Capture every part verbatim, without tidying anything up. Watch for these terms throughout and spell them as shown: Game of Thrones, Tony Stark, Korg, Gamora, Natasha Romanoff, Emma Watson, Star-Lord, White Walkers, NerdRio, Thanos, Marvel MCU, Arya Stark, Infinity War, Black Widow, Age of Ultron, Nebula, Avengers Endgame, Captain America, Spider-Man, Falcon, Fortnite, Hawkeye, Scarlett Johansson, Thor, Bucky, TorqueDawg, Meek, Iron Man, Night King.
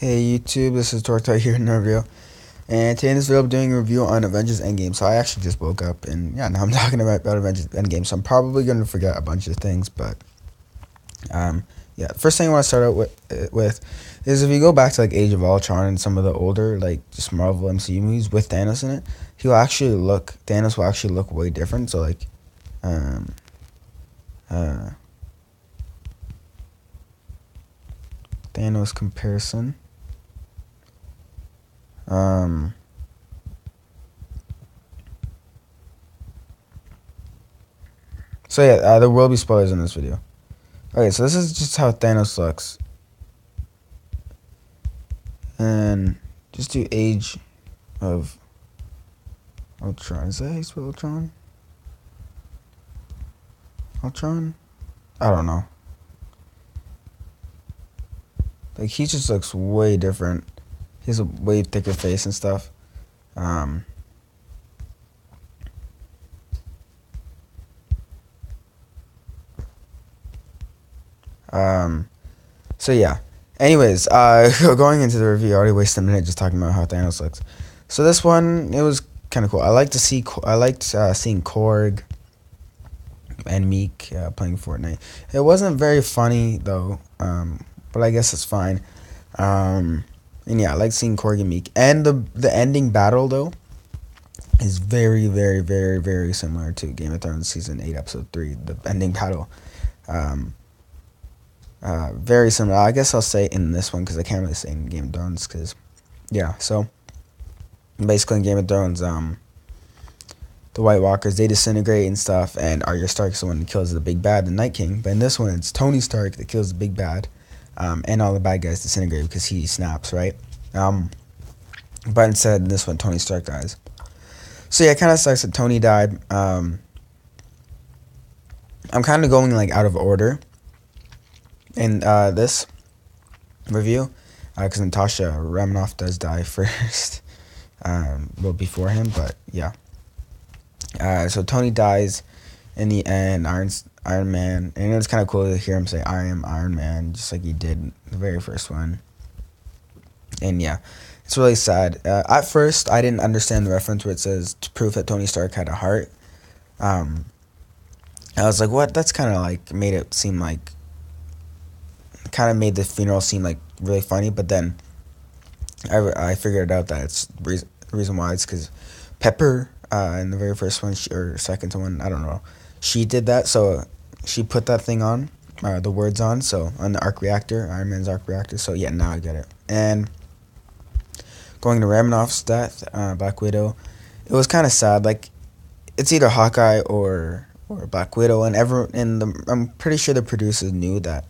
Hey YouTube, this is TorqueDawg here in NerdRio, and today in this video I'm doing a review on Avengers Endgame. So I actually just woke up, and yeah, now I'm talking about, about Avengers Endgame, so I'm probably going to forget a bunch of things, but um, yeah, first thing I want to start out with, uh, with is if you go back to like Age of Ultron and some of the older like just Marvel M C U movies with Thanos in it, he'll actually look, Thanos will actually look way different, so like, um, uh, Thanos comparison. Um, so yeah, uh, there will be spoilers in this video. Okay, so this is just how Thanos looks. And just do Age of Ultron. Is that Age of Ultron? Ultron? I don't know. Like, he just looks way different. He has a way thicker face and stuff. Um, um, so, yeah. Anyways, uh, going into the review, I already wasted a minute just talking about how Thanos looks. So, this one, it was kind of cool. I liked, to see, I liked uh, seeing Korg and Meek uh, playing Fortnite. It wasn't very funny, though, um, but I guess it's fine. Um... And yeah, I like seeing Korg and Meek. And the the ending battle, though, is very, very, very, very similar to Game of Thrones Season eight, Episode three. The ending battle. Um, uh, very similar. I guess I'll say in this one, because I can't really say in Game of Thrones, because, yeah. So, basically in Game of Thrones, um, the White Walkers, they disintegrate and stuff, and Arya Stark is the one that kills the big bad, the Night King. But in this one, it's Tony Stark that kills the big bad. Um, and all the bad guys disintegrate because he snaps, right? Um, but instead, in this one, Tony Stark dies. So yeah, it kind of sucks that Tony died. Um, I'm kind of going like out of order in uh, this review because uh, Natasha Romanoff does die first, um, well before him. But yeah, uh, so Tony dies in the end. Iron. Iron Man, and it was kind of cool to hear him say, I am Iron Man, just like he did in the very first one. And yeah, it's really sad. Uh, at first, I didn't understand the reference where it says, to prove that Tony Stark had a heart. Um, I was like, what? That's kind of like, made it seem like, kind of made the funeral seem like really funny, but then I, I figured out that it's the reason why. It's because Pepper, uh, in the very first one, she, or second one, I don't know, she did that, so she put that thing on, uh, the words on, so on the arc reactor, Iron Man's arc reactor. So yeah, now I get it. And going to Romanoff's death, uh, Black Widow, it was kind of sad. Like, it's either Hawkeye or or Black Widow, and ever and the I'm pretty sure the producers knew that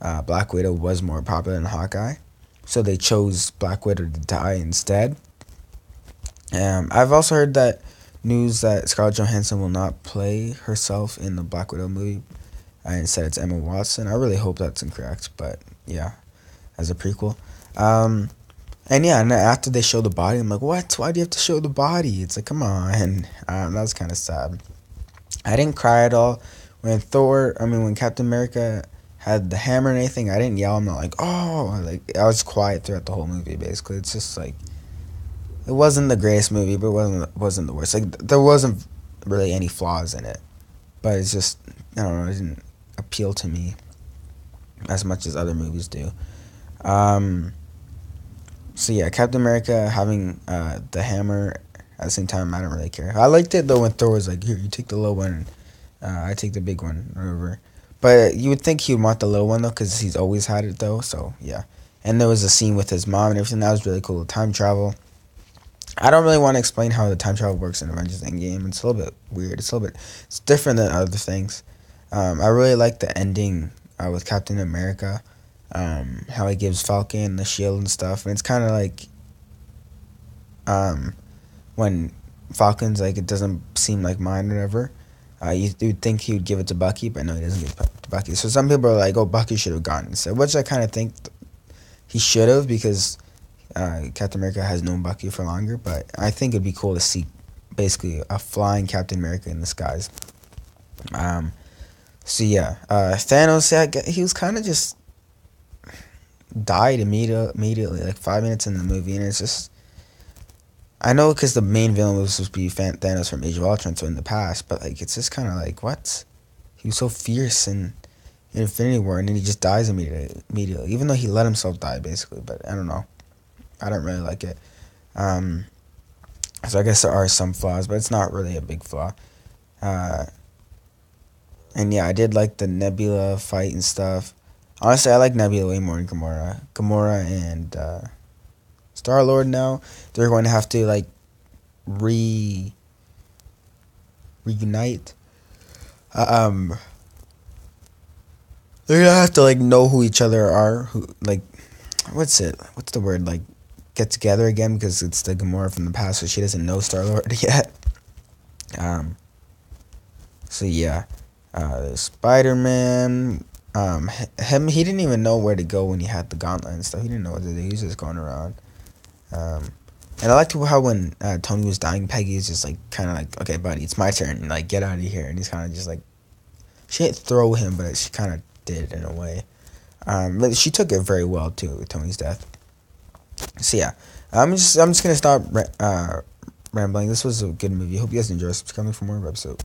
uh, Black Widow was more popular than Hawkeye, so they chose Black Widow to die instead. Um, I've also heard that. News that Scarlett Johansson will not play herself in the Black Widow movie. I said it's Emma Watson. I really hope that's incorrect, but yeah, as a prequel. Um, and yeah, and after they show the body, I'm like, what? Why do you have to show the body? It's like, come on. And um, that was kind of sad. I didn't cry at all. When Thor, I mean, when Captain America had the hammer and anything, I didn't yell. I'm not like, oh, like I was quiet throughout the whole movie, basically. It's just like, it wasn't the greatest movie, but it wasn't wasn't the worst. Like, there wasn't really any flaws in it, but it's just, I don't know, it didn't appeal to me as much as other movies do. Um, so yeah, Captain America having uh, the hammer at the same time, I don't really care. I liked it though when Thor was like, "Here, you take the low one, and, uh, I take the big one," or whatever. But you would think he would want the low one though, because he's always had it though. So yeah, and there was a scene with his mom and everything that was really cool. Time travel. I don't really want to explain how the time travel works in Avengers Endgame. It's a little bit weird. It's a little bit it's different than other things. Um, I really like the ending uh, with Captain America, um, how he gives Falcon the shield and stuff. And it's kind of like um, when Falcon's like, it doesn't seem like mine or whatever. Uh, you would think he would give it to Bucky, but no, he doesn't give it to Bucky. So some people are like, oh, Bucky should have gotten it. So, which I kind of think he should have because... Uh, Captain America has known Bucky for longer, but I think it'd be cool to see basically a flying Captain America in the skies. Um, so yeah, uh, Thanos, yeah, he was kind of just died immediately, like five minutes in the movie, and it's just, I know, because the main villain was supposed to be Thanos from Age of Ultron, so in the past, but like it's just kind of like, what? He was so fierce in Infinity War, and then he just dies immediately, immediately, even though he let himself die, basically, but I don't know. I don't really like it. Um, so I guess there are some flaws, but it's not really a big flaw. Uh, and yeah, I did like the Nebula fight and stuff. Honestly, I like Nebula way more than Gamora. Gamora and uh, Star-Lord now, they're going to have to, like, re reunite. Uh, um, they're going to have to, like, know who each other are. Who, like, what's it? What's the word? Like, get together again, because it's the Gamora from the past, so she doesn't know Star-Lord yet. Um, so, yeah. Uh, Spider-Man... Um, him, he didn't even know where to go when he had the gauntlet and stuff. He didn't know what to do. He was just going around. Um, and I liked how when uh, Tony was dying, Peggy is just like, kind of like, okay, buddy, it's my turn. And, like, get out of here. And he's kind of just like, she didn't throw him, but she kind of did in a way. Um, but she took it very well too with Tony's death. So yeah, I'm just I'm just gonna stop ra- uh, rambling. This was a good movie. Hope you guys enjoy. Subscribe for more web episodes.